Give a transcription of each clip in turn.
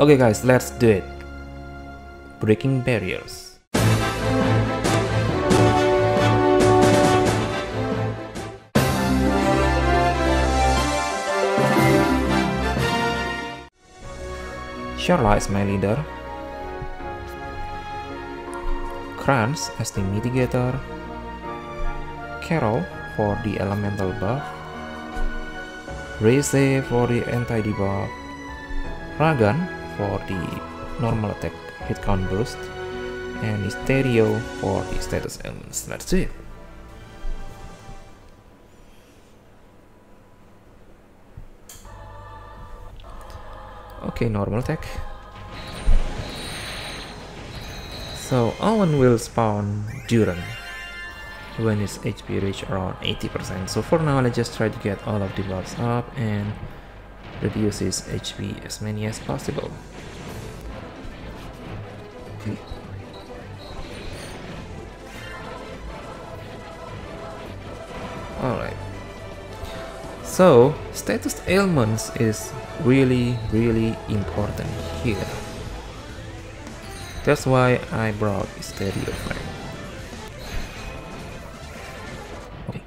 Okay guys, let's do it. Breaking Barriers. Sharla is my leader, Kranz as the mitigator, Carol for the elemental buff, Reis for the anti-debuff, Ragan for the normal attack hit count burst, and Stereo for the status elements. Let's do it. Okay, normal attack. So Owen will spawn Duran when his HP reach around 80%. So for now, let's just try to get all of the buffs up and reduce his HP as many as possible. Alright. So status ailments is really important here. That's why I brought Stereo frame. Okay.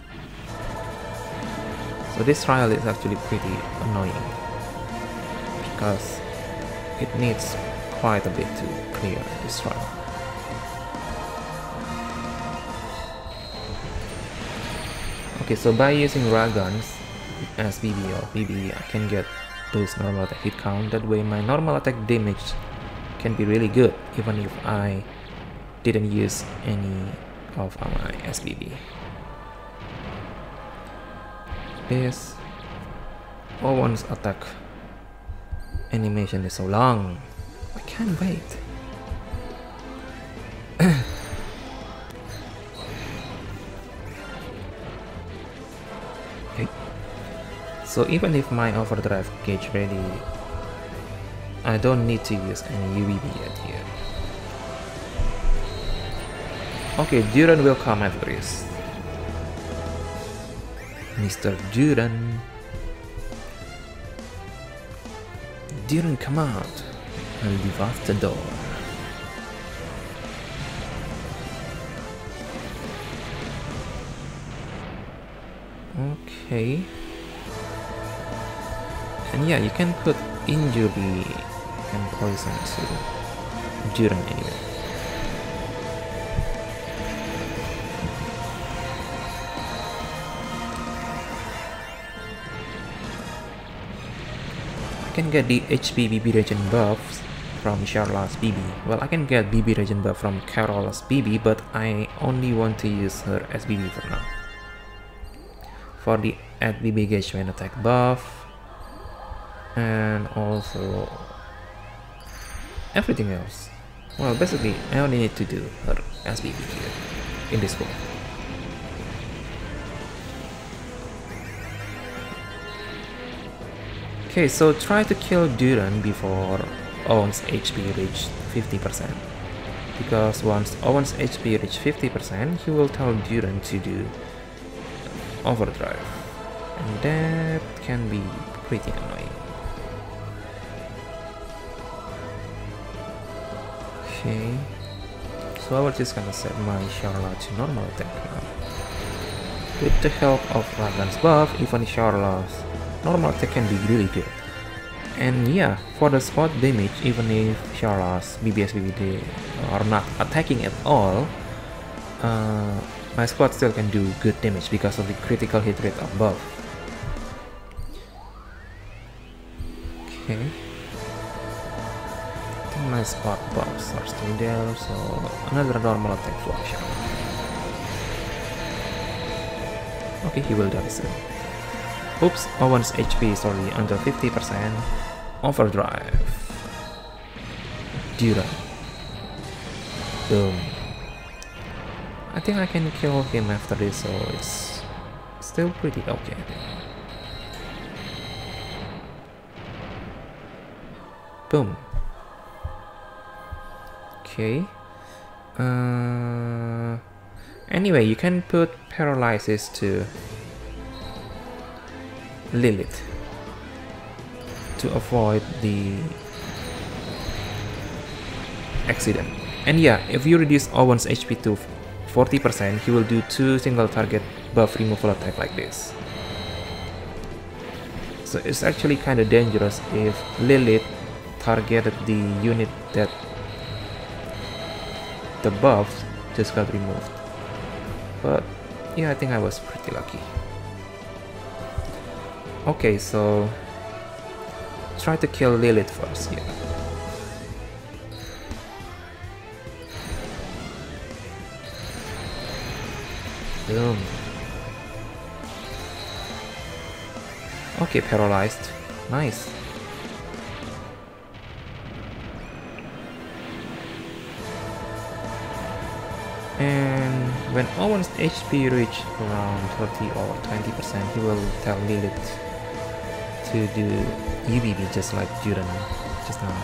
So this trial is actually pretty annoying because it needs quite a bit to clear this trial. Okay, so by using Ragan's as BB or BB, I can get those normal attack hit count. That way my normal attack damage can be really good even if I didn't use any of my SBB. This Owen's attack animation is so long, I can't wait. So even if my overdrive gauge ready, I don't need to use any UBB yet here. Okay, Duran will come after this. Mr. Duran. Duran, come out. I'll leave off the door. Okay. And yeah, you can put injury and poison to Duran anyway. I can get the HP BB regen buffs from Sharla's BB. Well, I can get BB regen buff from Carol's BB, but I only want to use her as BB for now. For the add BB gauge when attack buff, and also everything else. Well, basically I only need to do her SBB here in this one. Okay, so try to kill Duran before Owen's HP reaches 50%, because once Owen's HP reaches 50%, he will tell Duran to do overdrive, and that can be pretty annoying. Okay, so I was just gonna set my Sharla to normal attack now. With the help of Ragan's buff, even Sharla's normal attack can be really good. And yeah, for the spot damage, even if Sharla's BBSBBD are not attacking at all, my squad still can do good damage because of the critical hit rate of buff. Okay. My spot buffs are still there, so another normal attack for Charlotte. Okay, he will die soon. Oops, Owen's HP is already under 50%. Overdrive. Duran. Boom. I think I can kill him after this, so it's still pretty okay. Boom. Okay. Anyway, you can put paralysis to Lilith to avoid the accident. And yeah, if you reduce Owen's HP to 40%, he will do 2 single target buff removal attack like this. So it's actually kinda dangerous if Lilith targeted the unit that the buff just got removed. But yeah, I think I was pretty lucky. Okay, so try to kill Lilith first, yeah. Boom. Okay, paralyzed. Nice. And when Owen's HP reach around 30 or 20%, he will tell Lilith to do UBB just like Duran just now.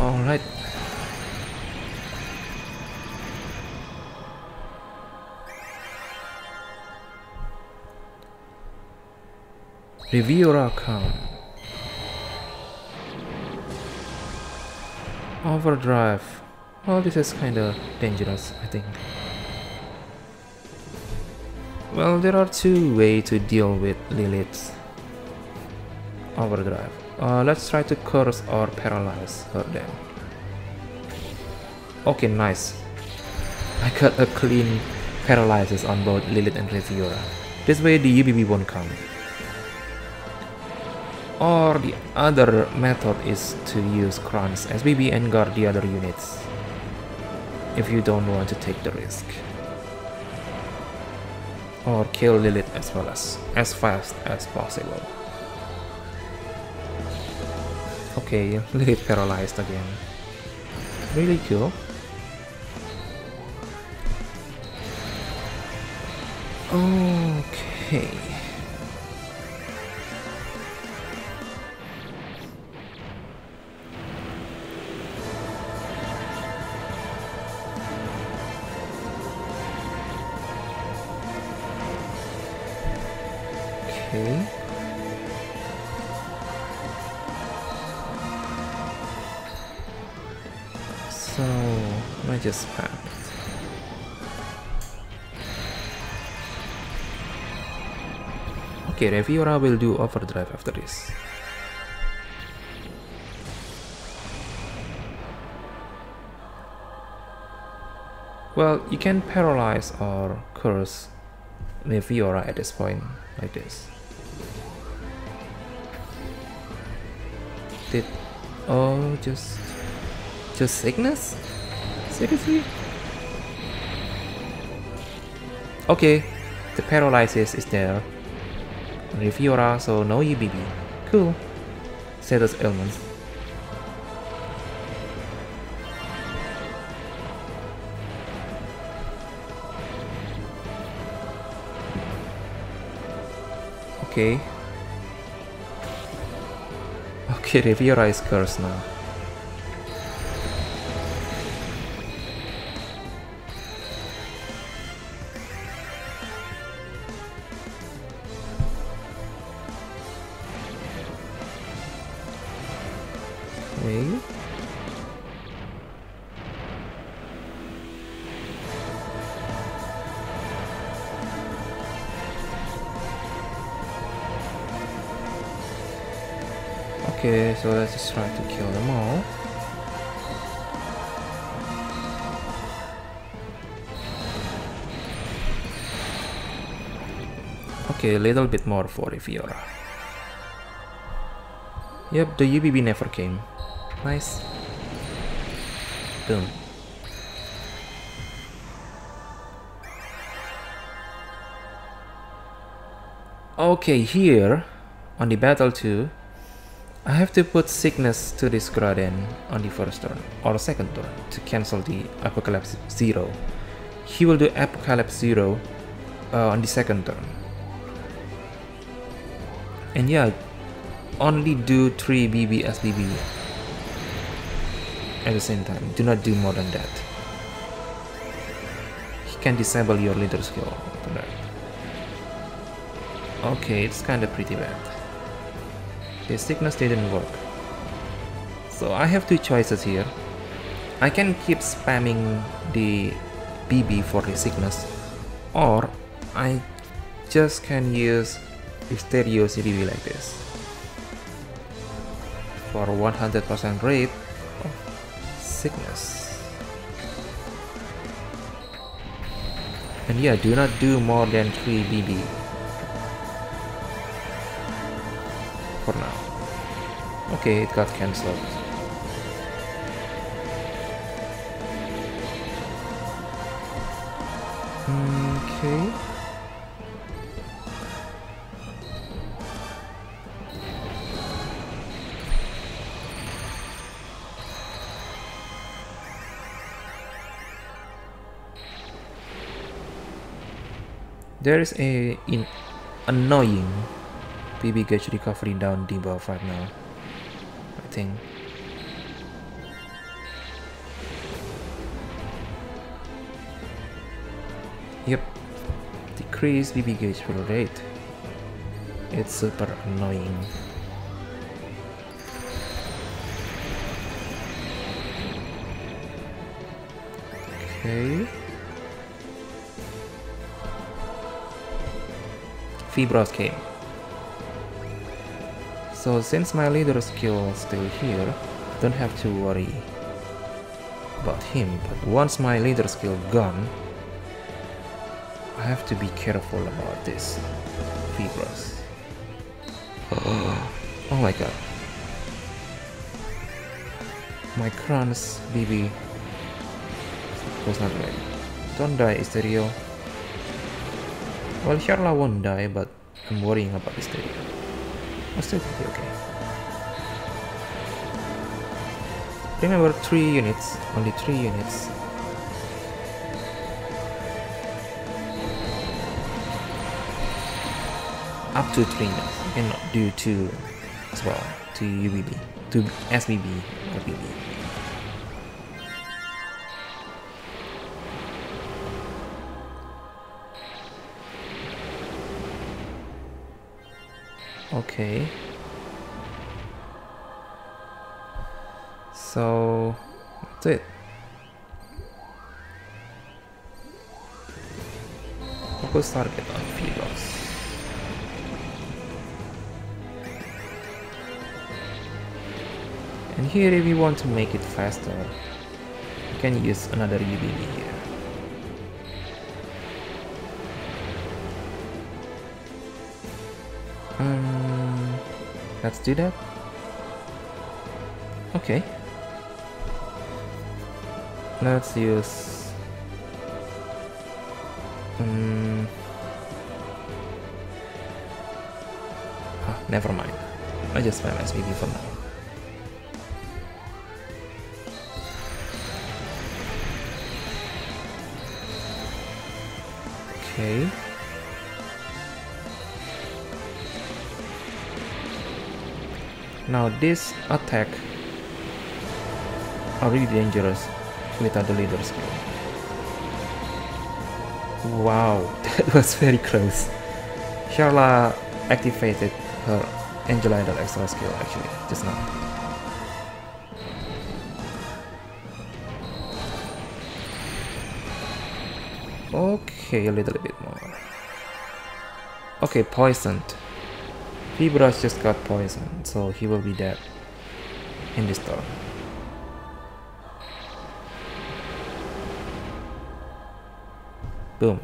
Alright. Reviora come. Overdrive. Well, this is kinda dangerous, I think. Well, there are two ways to deal with Lilith's overdrive. Let's try to curse or paralyze her then. Okay, nice. I got a clean paralysis on both Lilith and Reviora. This way the UBB won't come. Or the other method is to use Kranz SBB and guard the other units if you don't want to take the risk. Or kill Lilith as well as fast as possible. Okay, Lilith paralyzed again. Really cool. Okay. So I just packed. Okay, Reviora will do overdrive after this. Well, you can paralyze or curse Reviora at this point, like this. Did... oh, just sickness? Seriously? Okay, the paralysis is there. Reviora, so no UBB. Cool. Status ailments. Okay. Okay, Reviora is cursed now. Wait. Okay, so let's just try to kill them all. Okay, a little bit more for Reviora. Yep, the UBB never came. Nice. Boom. Okay, here on the battle 2, I have to put sickness to this Graden on the first turn or second turn to cancel the Apocalypse 0. He will do Apocalypse 0 on the second turn. And yeah, only do 3 BB SBB at the same time. Do not do more than that. He can disable your leader skill. Okay, it's kinda pretty bad. His sickness didn't work. So I have two choices here. I can keep spamming the BB for his sickness, or I just can use Stereo CDB like this for 100% rate of sickness. And yeah, do not do more than 3 BB for now. Okay, it got cancelled. Okay. There is a annoying BB gauge recovery down debuff right now, I think. Yep, decrease BB gauge fill rate. It's super annoying. Okay. Phibrass came. So since my leader skill is still here, don't have to worry about him. But once my leader skill gone, I have to be careful about this Phibrass. Oh my god. My Kranz BB was not ready. Don't die, Stereo. Well, Sharla won't die, but I'm worrying about this area. I still think it's okay. Remember, 3 units, only 3 units. Up to 3 units, you cannot do 2 as well, to UBB, to SBB or BB. Okay, so that's it. Focus target on Phibrass. And here, if you want to make it faster, you can use another UBB here. Let's do that. Okay. Let's use never mind. I just spam SBB for now. Okay. Now this attack are really dangerous without the leader skill. Wow, that was very close. Sharla activated her Angel Idol extra skill actually just now. Okay, a little bit more. Okay, poisoned. Phibrass just got poisoned, so he will be dead in this turn. Boom.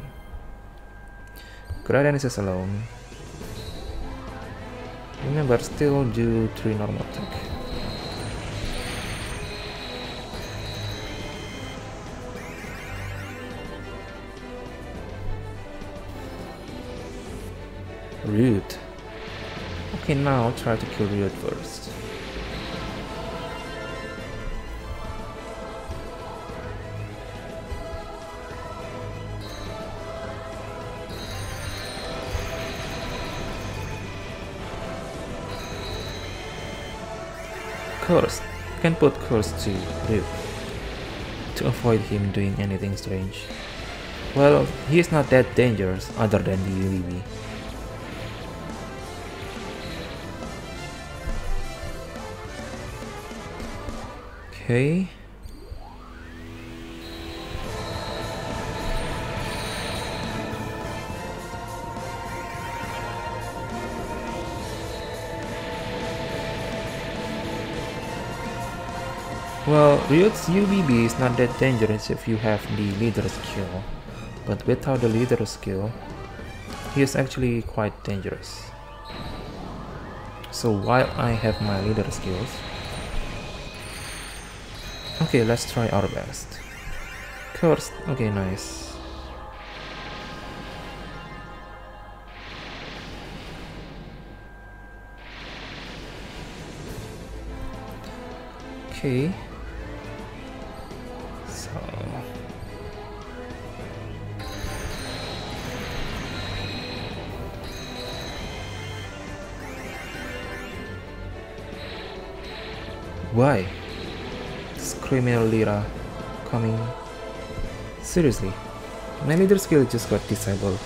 Graden is alone. Remember, still do 3 normal attack. Rude. Okay, now try to kill Ryut first. Curse. You can put curse to Ryut to avoid him doing anything strange. Well, he is not that dangerous other than the UBB. Okay. Well, Ryut's UBB is not that dangerous if you have the leader skill, but without the leader skill, he is actually quite dangerous. So while I have my leader skills, okay, let's try our best. Cursed, okay, nice. Okay. Why? This criminal Lyra coming. Seriously, my leader skill just got disabled.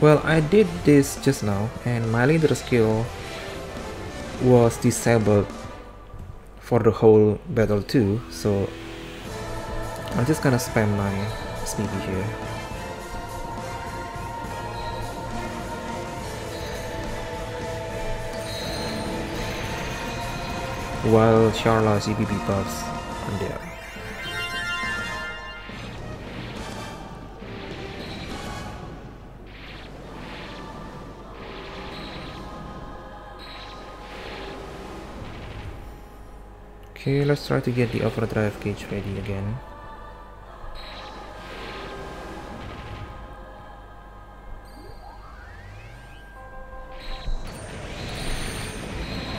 Well, I did this just now and my leader skill was disabled for the whole battle too, so I'm just gonna spam my sneaky here. While Sharla's EBB buffs are there. Okay, let's try to get the overdrive gauge ready again.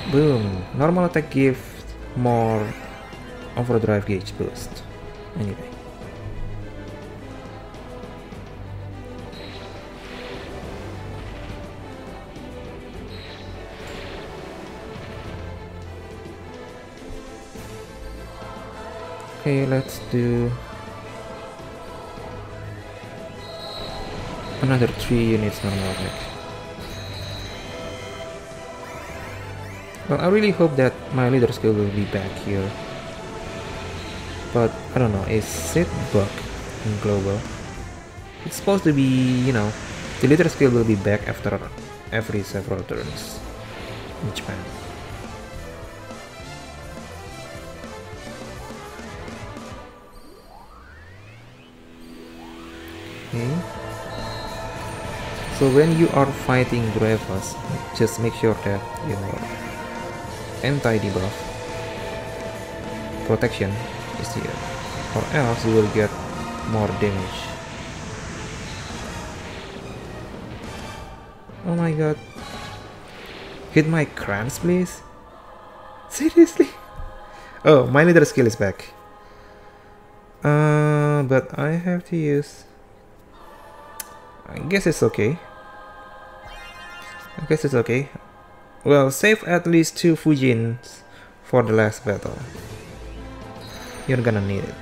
Boom! Normal attack gives more overdrive gauge boost. Anyway. Okay, let's do another 3 units normal attack. Well, I really hope that my leader skill will be back here. But I don't know, is it bugged in global? It's supposed to be, you know, the leader skill will be back after every several turns in Japan. So when you are fighting Dreyfus, just make sure that your anti-debuff protection is here, or else you will get more damage. Oh my god. Hit my Kranz, please? Seriously? Oh, my leader skill is back. But I have to use... I guess it's okay. I guess it's okay. Well, save at least 2 Fujins for the last battle. You're gonna need it.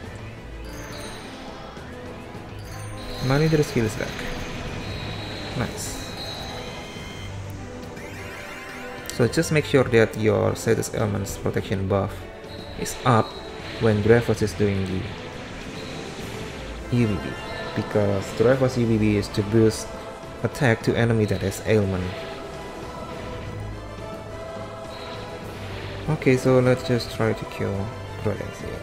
My leader skill is back. Nice. So just make sure that your status element's protection buff is up when Dreyfus is doing the UBB, because Dreyfus UBB is to boost attack to enemy that has ailment. Okay, so let's just try to kill Grahdens here.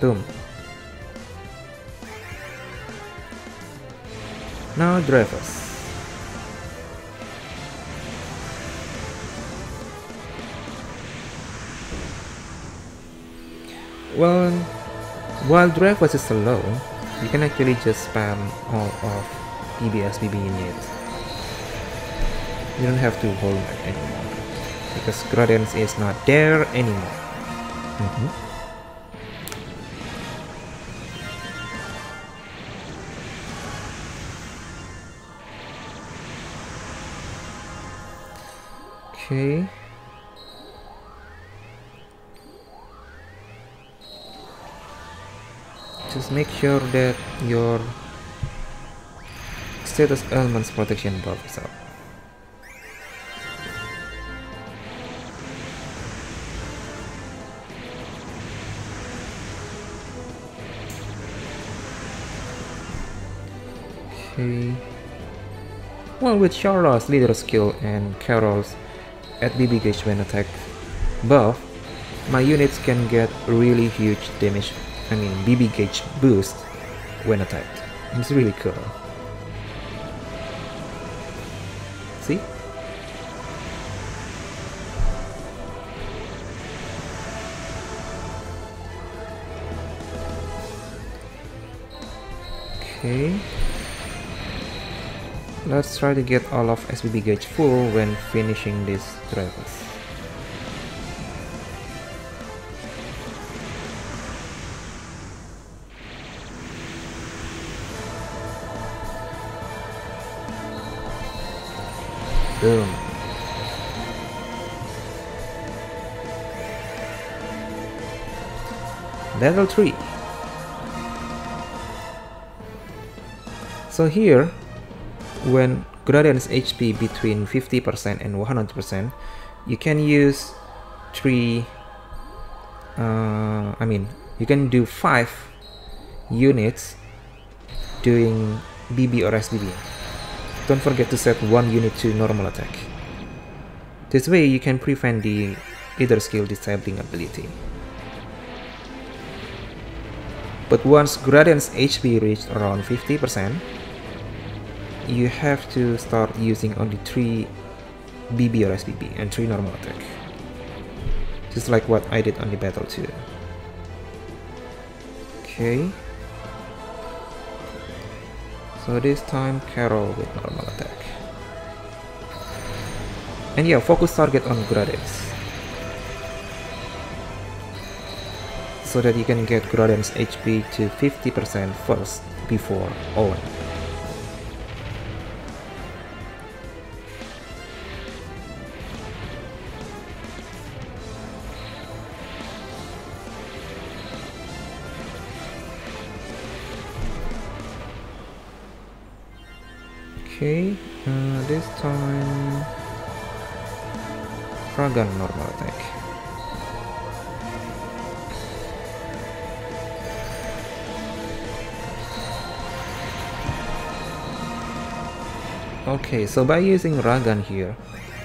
Boom. Now Dreyfus. Well, while Dreyfus is alone, you can actually just spam all of PBSBB units. You don't have to hold back anymore, because Grahdens is not there anymore. Okay. Just make sure that your status elements protection buff is up. Okay. Well, with Sharla's leader skill and Carol's at BB gauge when attack buff, my units can get really huge damage, I mean BB gauge boost when attacked. It's really cool. See? Okay. Let's try to get all of SBB gauge full when finishing this Dreyfus. Boom. Level 3. So here, when Graden's HP between 50% and 100%, you can use you can do 5 units doing BB or SBB. Don't forget to set 1 unit to normal attack. This way you can prevent the leader skill disabling ability. But once Graden's HP reached around 50%, you have to start using only 3 BB or SBB and 3 normal attack. Just like what I did on the battle too. Okay. So this time Carol with normal attack. And yeah, focus target on Grahdens, so that you can get Grahdens HP to 50% first before Owen. Okay, this time Ragan normal attack. Okay, so by using Ragan here,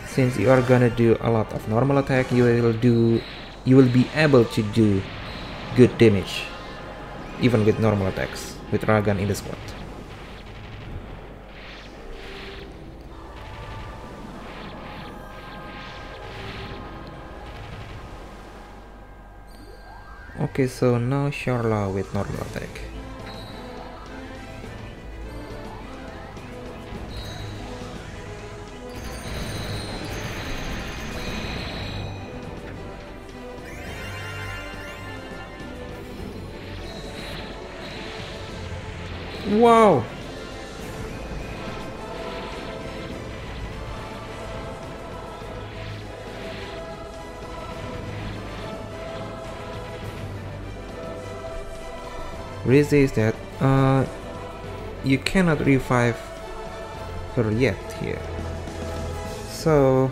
since you are gonna do a lot of normal attack, you will be able to do good damage even with normal attacks with Ragan in the squad. Okay, so now Sharla with normal attack. Wow! Reis is that you cannot revive her yet here, so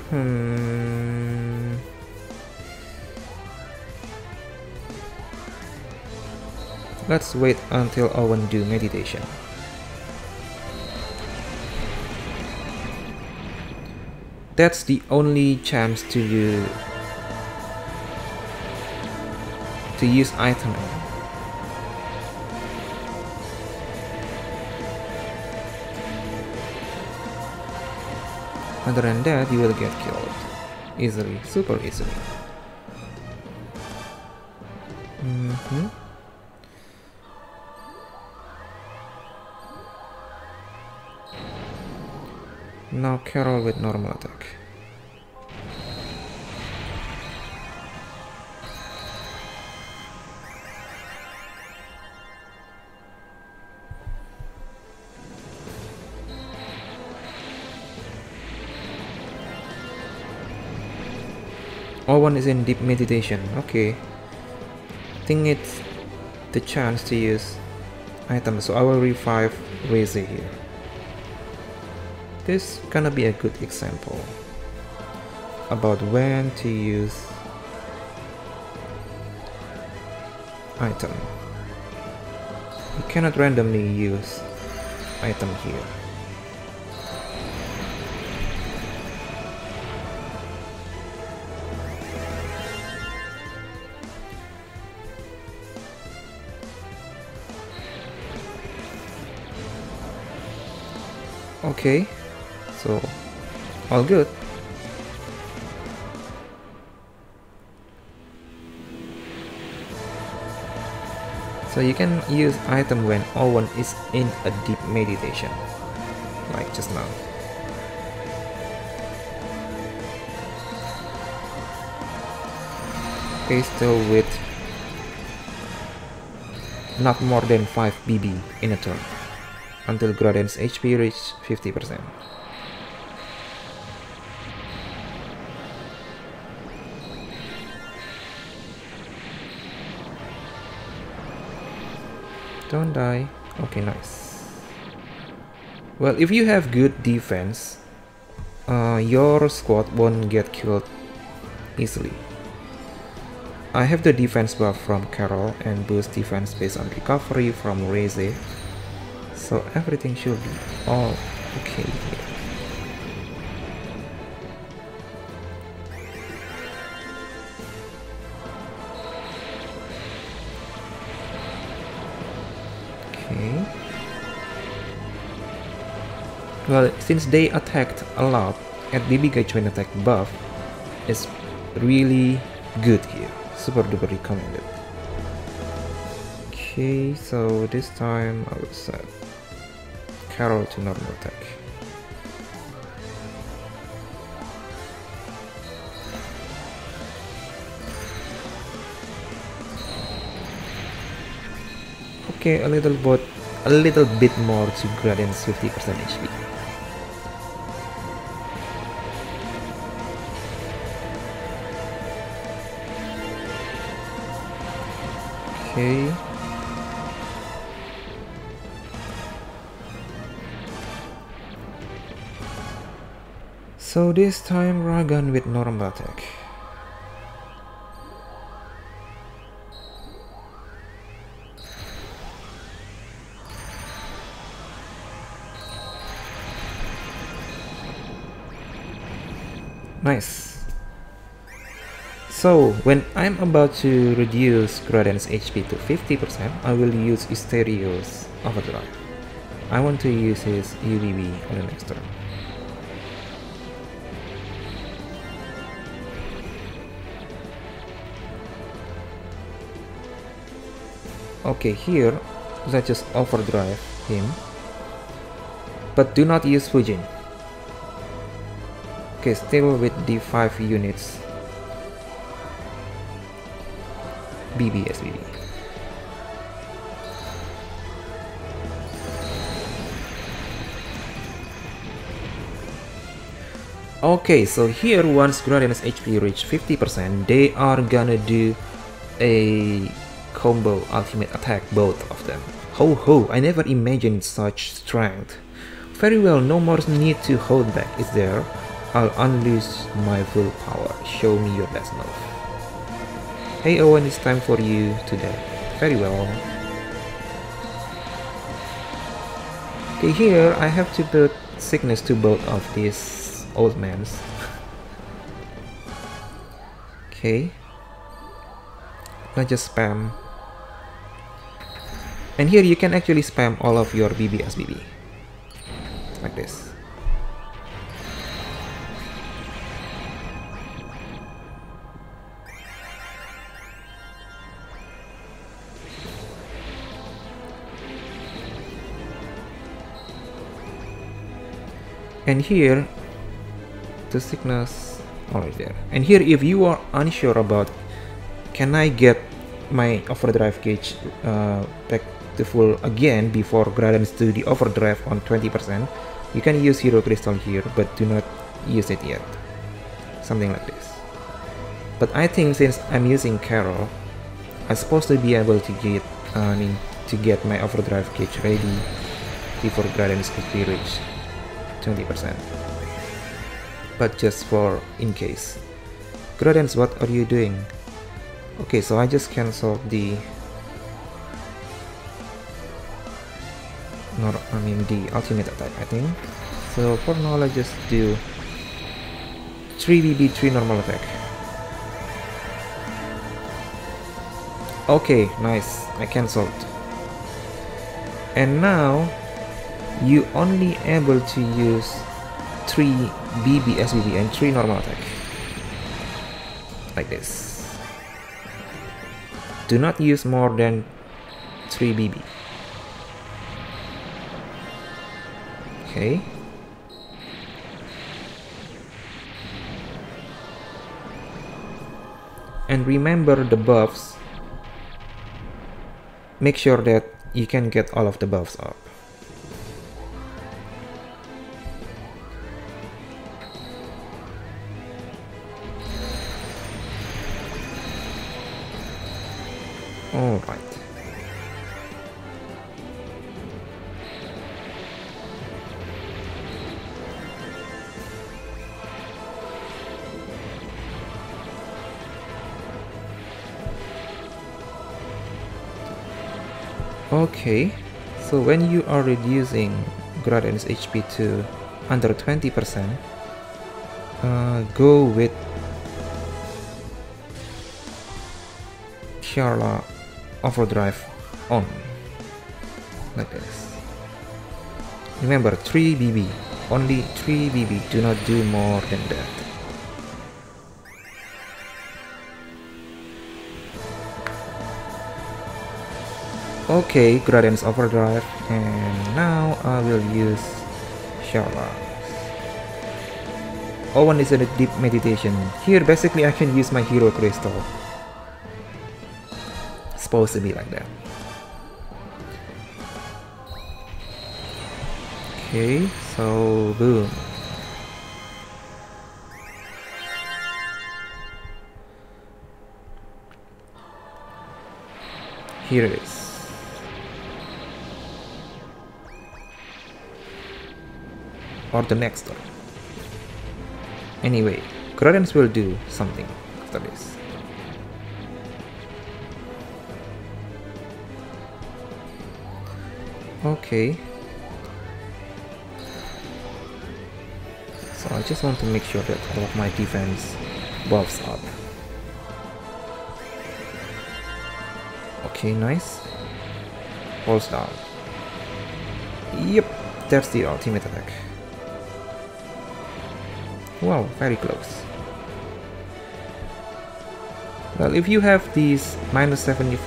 let's wait until Owen do meditation. That's the only chance to use item. Other than that, you will get killed easily, super easily. Now Carol with normal attack. Owen is in deep meditation. Okay. I think it's the chance to use items, so I will revive Reis here. This gonna be a good example about when to use item. You cannot randomly use item here. Okay, so all good. So you can use item when Owen is in a deep meditation, like just now. Okay, still with not more than 5 BB in a turn, until Grahdens' HP reaches 50%. Don't die. Okay, nice. Well, if you have good defense, your squad won't get killed easily. I have the defense buff from Carol and boost defense based on recovery from Reis, so everything should be all okay here. Well, since they attacked a lot, at DB gauge when attack buff is really good here. Super duper recommended. Okay, so this time I will set Carol to normal attack. Okay, a little bit more to Grahdens' 50% HP. Okay. So this time Ragan with normal attack. Nice. So when I'm about to reduce Grahdens' HP to 50%, I will use Stereo's Overdrive. I want to use his UBB on the next turn. Okay, here let's just Overdrive him, but do not use Fujin. Okay, still with the 5 units BBSBB. Okay, so here once Grahdens' HP reach 50%, they are gonna do a combo ultimate attack, both of them. Ho ho, I never imagined such strength. Very well, no more need to hold back, is there? I'll unleash my full power. Show me your best move. Hey Owen, it's time for you to die. Very well. Okay, here I have to put sickness to both of these old men. Okay. Let's just spam. And here you can actually spam all of your BBSBB. Like this. And here, the sickness already there. And here, if you are unsure about, can I get my overdrive gauge back to full again before Grahdens do the overdrive on 20%, you can use Hero Crystal here, but do not use it yet. Something like this. But I think since I'm using Carol, I'm supposed to be able to get, to get my overdrive gauge ready before Grahdens could be reached 20%. But just for in case. Grahdens, what are you doing? Okay, so I just cancelled the the ultimate attack, I think. So for now, let's just do 3 BB 3 normal attack. Okay, nice. I cancelled. And now you only able to use 3 BB SBB and 3 normal attack. Like this. Do not use more than 3 BB. Okay. And remember the buffs. Make sure that you can get all of the buffs up. Alright. Okay, so when you are reducing Grahdens' HP to under 20%, go with Sharla Overdrive on, like this. Remember, 3 BB, only 3 BB, do not do more than that. Okay, Grahdens Overdrive, and now I will use Sharla. Owen is in a deep meditation. Here, basically, I can use my hero crystal. It's supposed to be like that. Okay, so boom. Here it is. Or the next turn. Anyway, Grahdens will do something after this. Okay. So I just want to make sure that all of my defense buffs up. Okay, nice. Pulse down. Yep, that's the ultimate attack. Wow, very close. Well, if you have these minus 75%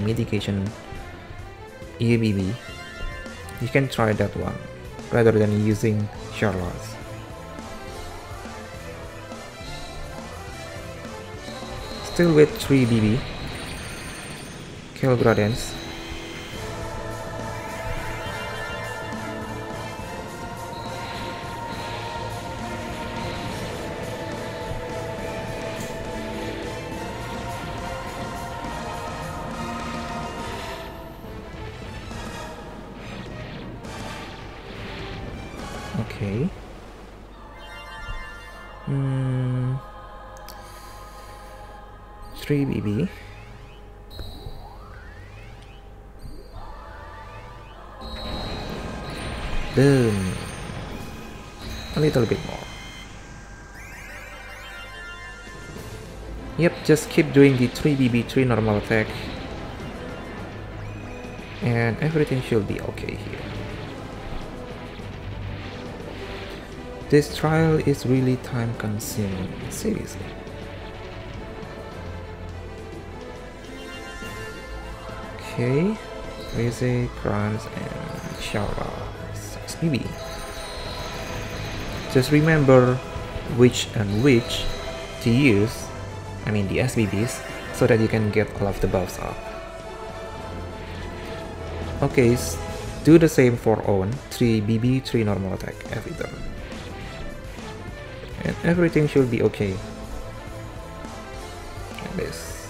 mitigation EABB, you can try that one rather than using Charlotte's. Still with 3 BB. Kill Grahdens. Okay. Hmm. 3 BB. Boom. A little bit more. Yep, just keep doing the 3 BB 3 normal attack. And everything should be okay here. This trial is really time consuming, seriously. Okay, Reis, Kranz, and Sharla. 6 BB. Just remember which and which to use, the SBBs, so that you can get all of the buffs up. Okay, do the same for Owen, 3 BB, 3 normal attack every turn. And everything should be okay. this.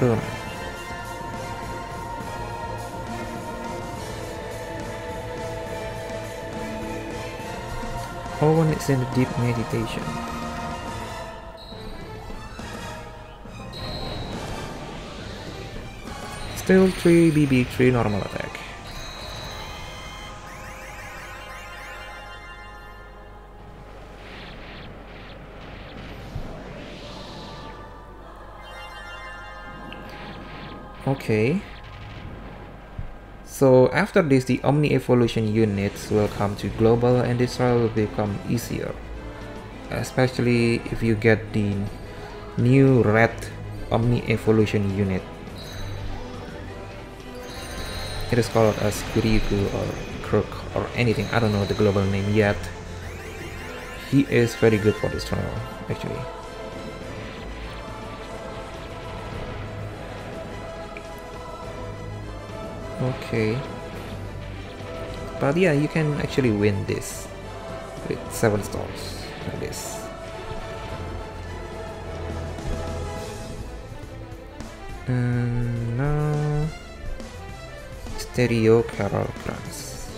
Boom. Owen is in a deep meditation. Still 3 BB, 3 normal attack. Okay. So after this, the Omni Evolution units will come to global, and this trial will become easier, especially if you get the new red Omni Evolution unit. It is called as Kuriku or Crook or anything, I don't know the global name yet. He is very good for this trial, actually. Okay. But yeah, you can actually win this with 7 stars like this. And now Stereo, Carol, Kranz.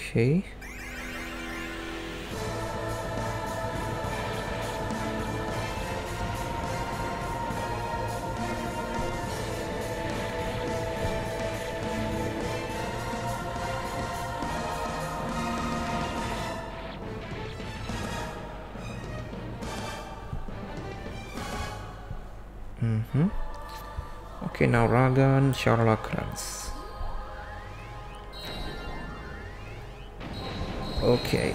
Okay. Okay, now Ragan, Sharla, Kranz. Okay.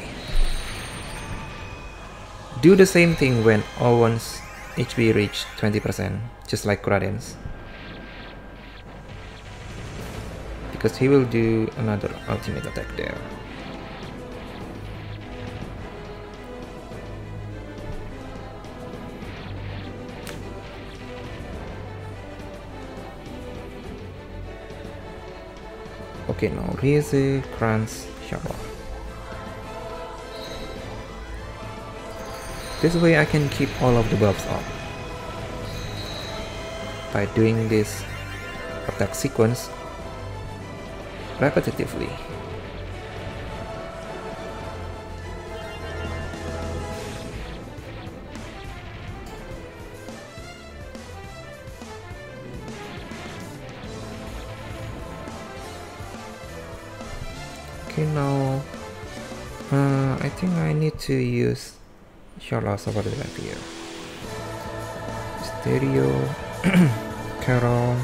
Do the same thing when Owen's HP reach 20%, just like Grahdens, because he will do another ultimate attack there. Okay, now Reis, Kranz, Sharla. This way I can keep all of the buffs up by doing this attack sequence repetitively. Okay, now I think I need to use Sharla over the left here. Stereo, Carol,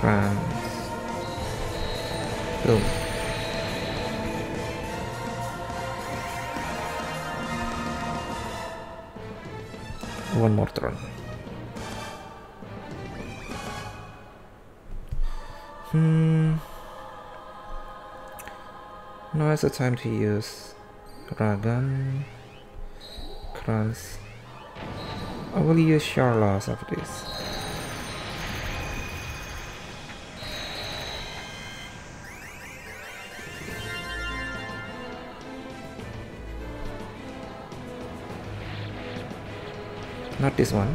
Kranz. Boom. One more turn. Now is the time to use Ragan, Kranz. I will use Sharla after this. Not this one.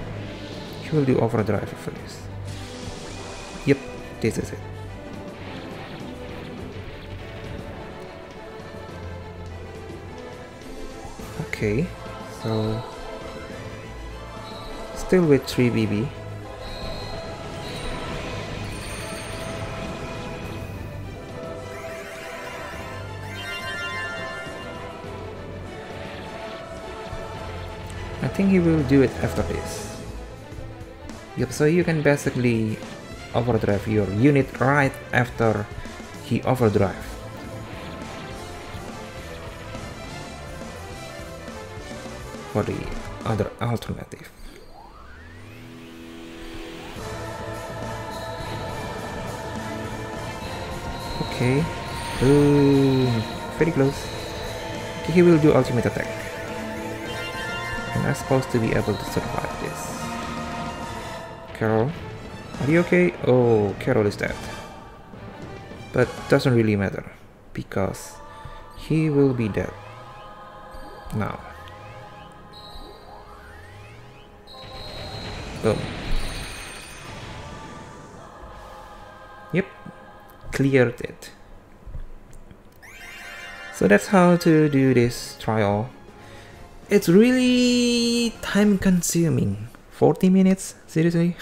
He will do overdrive for this. Yep, this is it. Okay, so still with 3 BB. I think he will do it after this. Yep, so you can basically overdrive your unit right after he overdrives. For the other alternative. Okay. Ooh, very close. Okay, he will do ultimate attack. You're not supposed to be able to survive this. Carol, are you okay? Oh, Carol is dead. But doesn't really matter, because he will be dead now. Boom. Yep, cleared it. So that's how to do this trial. It's really time consuming. 40 minutes? Seriously?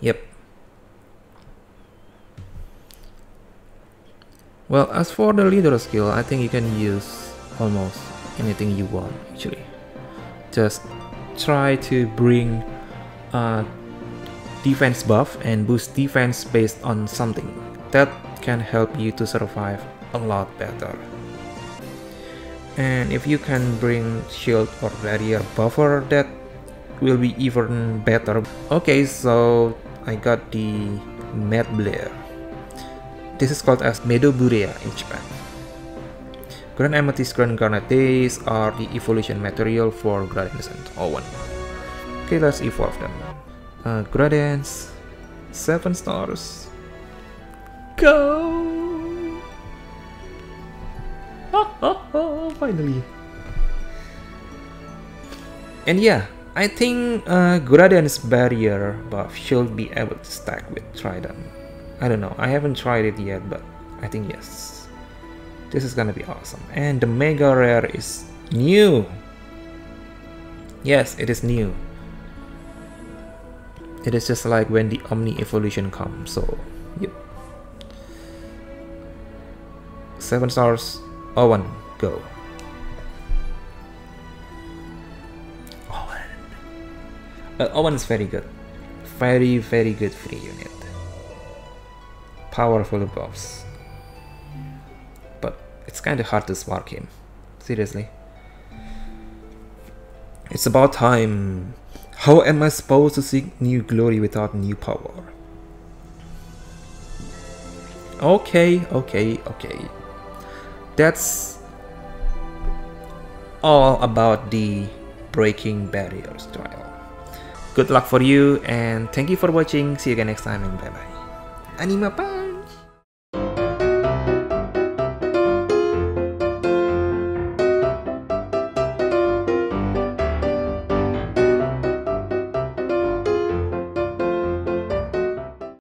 Yep. Well, as for the leader skill, I think you can use almost anything you want, actually. Just try to bring a defense buff and boost defense based on something. That can help you to survive a lot better. And if you can bring shield or barrier buffer, that will be even better. Okay, so I got the Mad Blare. This is called as Medo Burea in Japan. Grand Amethyst, Grand Garnet, these are the evolution material for Grahdens and Owen. Okay, let's evolve them. Grahdens, 7 stars. Go! Finally! And yeah, I think Grahdens barrier buff should be able to stack with Trident. I don't know, I haven't tried it yet, but I think yes. This is gonna be awesome. And the Mega Rare is new! Yes, it is new. It is just like when the Omni Evolution comes, so yep. 7 stars, Owen, go. Owen. Owen is very good. Very, very good free unit. Powerful buffs, but it's kind of hard to spark him. Seriously, it's about time. How am I supposed to seek new glory without new power? Okay, okay, okay. That's all about the Breaking Barriers trial. Good luck for you, and thank you for watching. See you again next time, and bye bye. Anima bye.